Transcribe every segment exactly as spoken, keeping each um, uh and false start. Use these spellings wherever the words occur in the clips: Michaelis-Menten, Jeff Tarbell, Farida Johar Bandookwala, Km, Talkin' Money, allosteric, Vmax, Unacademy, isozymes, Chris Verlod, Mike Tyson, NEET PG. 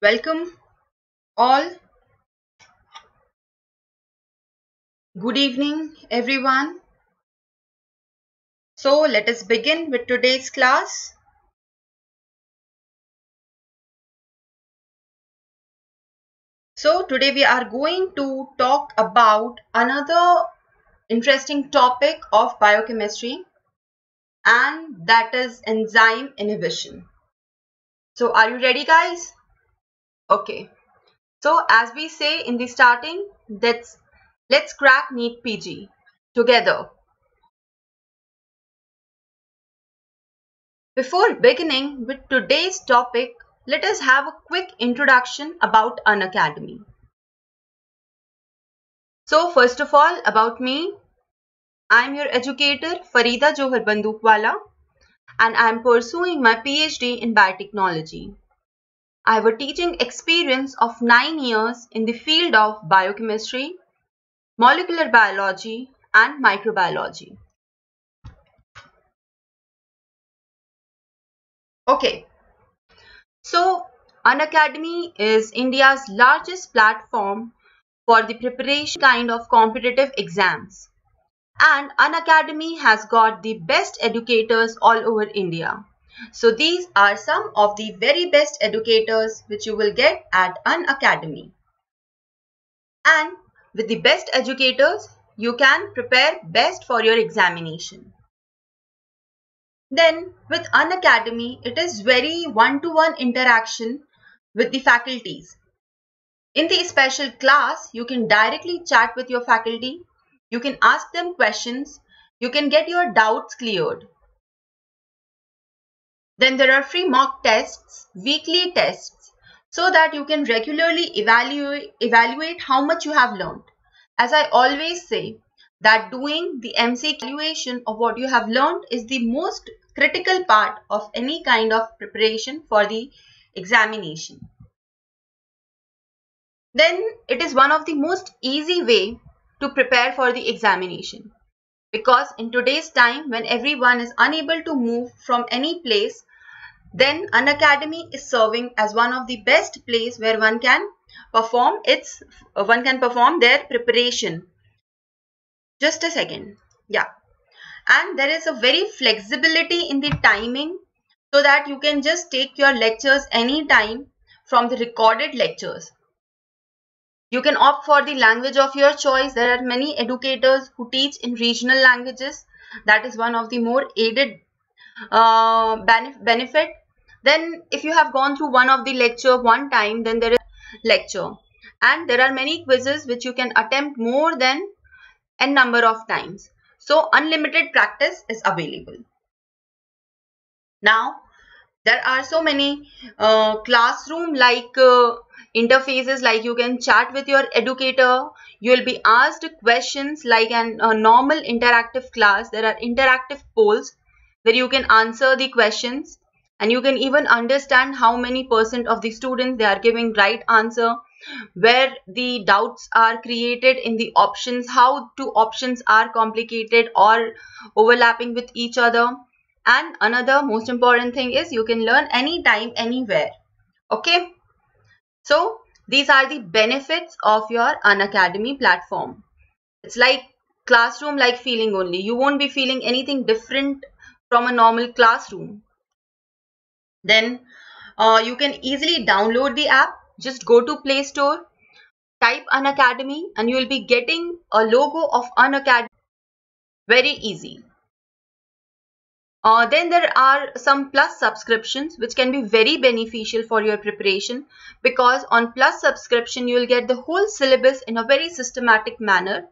Welcome all. Good evening everyone. So let us begin with today's class. So today we are going to talk about another interesting topic of biochemistry, and that is enzyme inhibition. So are you ready, guys? Okay, so as we say in the starting, let's let's crack NEET P G together. Before beginning with today's topic, let us have a quick introduction about Unacademy. So first of all, about me, I am your educator Farida Johar Bandookwala, and I am pursuing my PhD in biotechnology. I have a teaching experience of nine years in the field of biochemistry, molecular biology and microbiology. Okay, so Unacademy is India's largest platform for the preparation kind of competitive exams, and Unacademy has got the best educators all over India. So these are some of the very best educators which you will get at Unacademy. And with the best educators, you can prepare best for your examination. Then with Unacademy, it is very one-to-one interaction with the faculties. In the special class, you can directly chat with your faculty. You can ask them questions. You can get your doubts cleared. Then there are free mock tests, weekly tests, so that you can regularly evaluate, evaluate how much you have learned. As I always say, that doing the M C Q evaluation of what you have learned is the most critical part of any kind of preparation for the examination. Then it is one of the most easy way to prepare for the examination. Because in today's time, when everyone is unable to move from any place, then Unacademy is serving as one of the best place where one can perform its one can perform their preparation. Just a second. Yeah. And there is a very flexibility in the timing, so that you can just take your lectures anytime from the recorded lectures. You can opt for the language of your choice. There are many educators who teach in regional languages. That is one of the more aided uh, benefit. Then if you have gone through one of the lecture one time, then there is lecture. And there are many quizzes which you can attempt more than n number of times. So unlimited practice is available. Now, there are so many uh, classroom like uh, interfaces, like you can chat with your educator. You will be asked questions like an, a normal interactive class. There are interactive polls where you can answer the questions, and you can even understand how many percent of the students they are giving right answer, where the doubts are created in the options, how two options are complicated or overlapping with each other. And another most important thing is you can learn anytime, anywhere. Okay. So these are the benefits of your Unacademy platform. It's like classroom like feeling only. You won't be feeling anything different from a normal classroom. Then uh, you can easily download the app. Just go to Play Store, type Unacademy, and you will be getting a logo of Unacademy. Very easy. Uh, then there are some Plus subscriptions which can be very beneficial for your preparation, because on Plus subscription you will get the whole syllabus in a very systematic manner,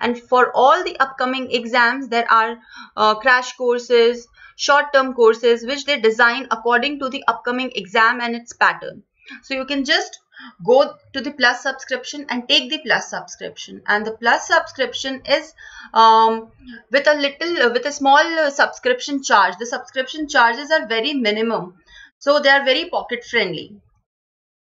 and for all the upcoming exams there are uh, crash courses, short-term courses which they design according to the upcoming exam and its pattern. So you can just go to the Plus subscription and take the Plus subscription, and the Plus subscription is um, with a little with a small subscription charge. The subscription charges are very minimum, so they are very pocket friendly.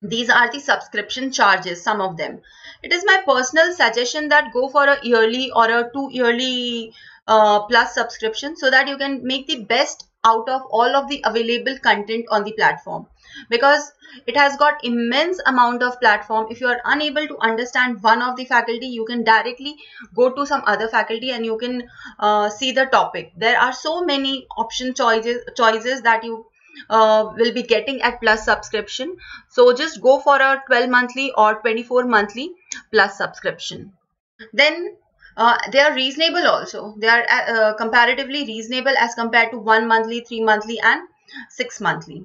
These are the subscription charges, some of them. It is my personal suggestion that go for a yearly or a two yearly uh, Plus subscription, so that you can make the best out of all of the available content on the platform, because it has got immense amount of platform. If you are unable to understand one of the faculty, you can directly go to some other faculty and you can uh, see the topic. There are so many option choices choices that you uh, will be getting at Plus subscription. So just go for a twelve monthly or twenty-four monthly Plus subscription. Then Uh, they are reasonable also. They are uh, comparatively reasonable as compared to one monthly, three monthly and six monthly.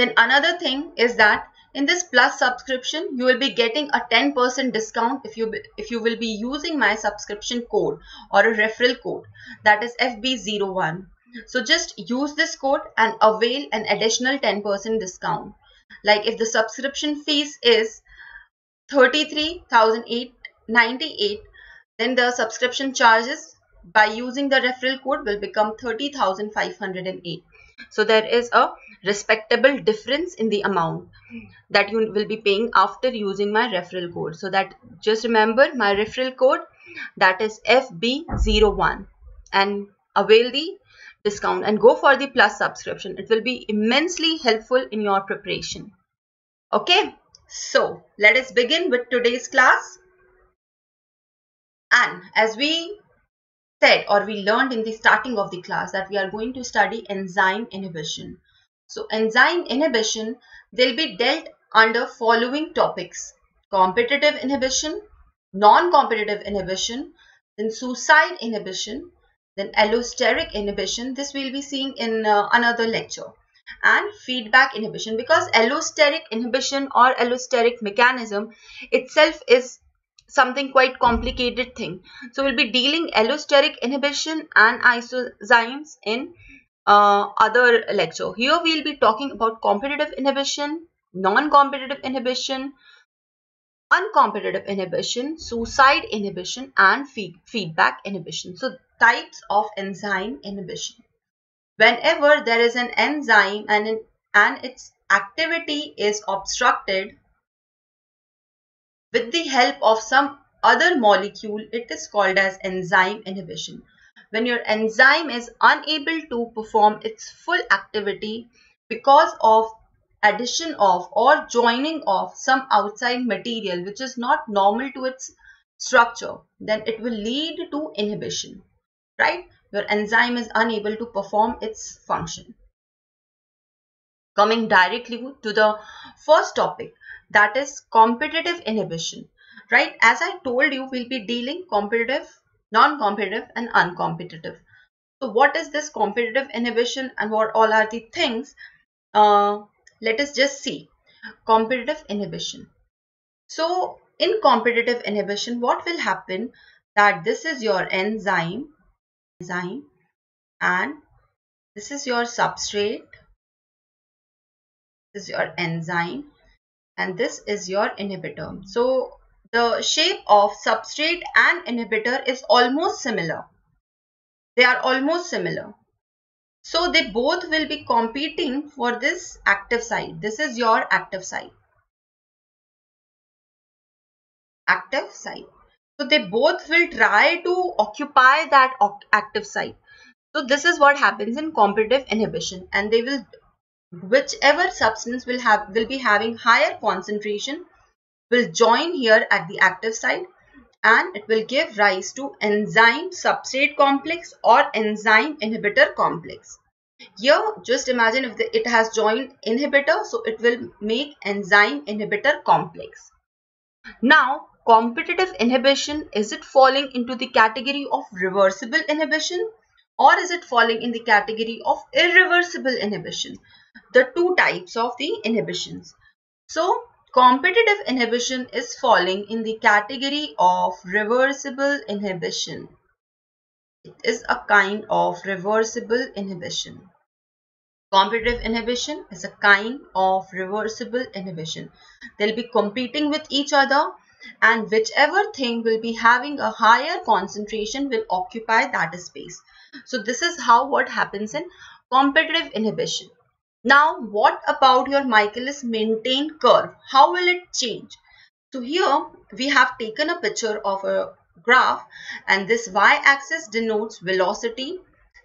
Then another thing is that in this Plus subscription, you will be getting a ten percent discount if you if you will be using my subscription code or a referral code, that is F B zero one. So just use this code and avail an additional ten percent discount. Like if the subscription fees is thirty-three thousand eight hundred ninety-eight, then the subscription charges by using the referral code will become thirty thousand five hundred eight. So there is a respectable difference in the amount that you will be paying after using my referral code. So that, just remember my referral code, that is F B zero one, and avail the discount and go for the Plus subscription. It will be immensely helpful in your preparation. Okay, so let us begin with today's class. And as we said, or we learned in the starting of the class, that we are going to study enzyme inhibition. So enzyme inhibition, they'll be dealt under following topics: competitive inhibition, non-competitive inhibition, then suicide inhibition, then allosteric inhibition. This we'll be seeing in uh, another lecture. And feedback inhibition, because allosteric inhibition or allosteric mechanism itself is something quite complicated thing. So we'll be dealing allosteric inhibition and isozymes in uh, other lecture. Here we'll be talking about competitive inhibition, non-competitive inhibition, uncompetitive inhibition, suicide inhibition and feed feedback inhibition. So types of enzyme inhibition. Whenever there is an enzyme and, an, and its activity is obstructed with the help of some other molecule, it is called as enzyme inhibition. When your enzyme is unable to perform its full activity because of addition of or joining of some outside material which is not normal to its structure, then it will lead to inhibition, right? Your enzyme is unable to perform its function. Coming directly to the first topic, that is competitive inhibition, right? As I told you, we'll be dealing competitive, non-competitive and uncompetitive. So what is this competitive inhibition and what all are the things? Uh, let us just see. Competitive inhibition. So in competitive inhibition, what will happen, that this is your enzyme, enzyme and this is your substrate, this is your enzyme, and this is your inhibitor. So the shape of substrate and inhibitor is almost similar. They are almost similar. So they both will be competing for this active site. This is your active site. Active site. So they both will try to occupy that active site. So this is what happens in competitive inhibition, and they will, whichever substance will have will be having higher concentration will join here at the active site, and it will give rise to enzyme substrate complex or enzyme inhibitor complex. Here just imagine if the, it has joined inhibitor, so it will make enzyme inhibitor complex. Now competitive inhibition, is it falling into the category of reversible inhibition or is it falling in the category of irreversible inhibition? The two types of the inhibitions. So competitive inhibition is falling in the category of reversible inhibition. It is a kind of reversible inhibition. Competitive inhibition is a kind of reversible inhibition. They'll be competing with each other, and whichever thing will be having a higher concentration will occupy that space. So this is how what happens in competitive inhibition. Now, what about your Michaelis-Menten curve? How will it change? So here we have taken a picture of a graph, and this y-axis denotes velocity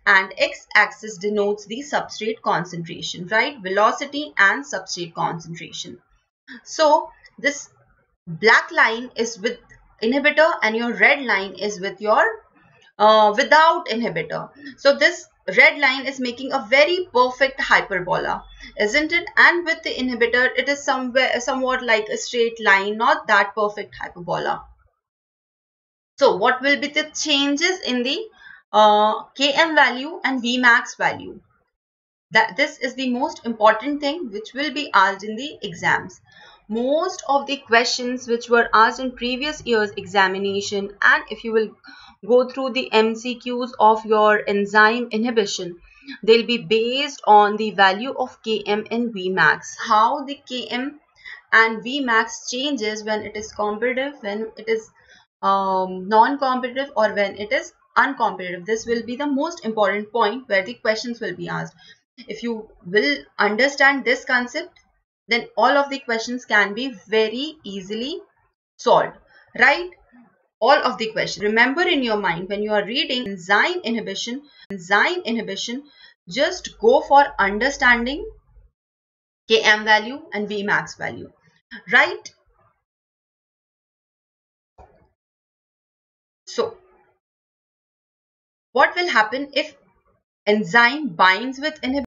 and x-axis denotes the substrate concentration, right? Velocity and substrate concentration. So this black line is with inhibitor and your red line is with your uh, without inhibitor. So this red line is making a very perfect hyperbola, isn't it? And with the inhibitor, it is somewhere somewhat like a straight line, not that perfect hyperbola. So what will be the changes in the uh, Km value and Vmax value? That this is the most important thing which will be asked in the exams. Most of the questions which were asked in previous year's examination, and if you will go through the M C Qs of your enzyme inhibition, they'll be based on the value of Km and Vmax, how the Km and Vmax changes when it is competitive, when it is um, non-competitive, or when it is uncompetitive. This will be the most important point where the questions will be asked. If you will understand this concept, then all of the questions can be very easily solved, right? All of the questions. Remember in your mind when you are reading enzyme inhibition, enzyme inhibition, just go for understanding Km value and Vmax value, right? So, what will happen if enzyme binds with inhibitor?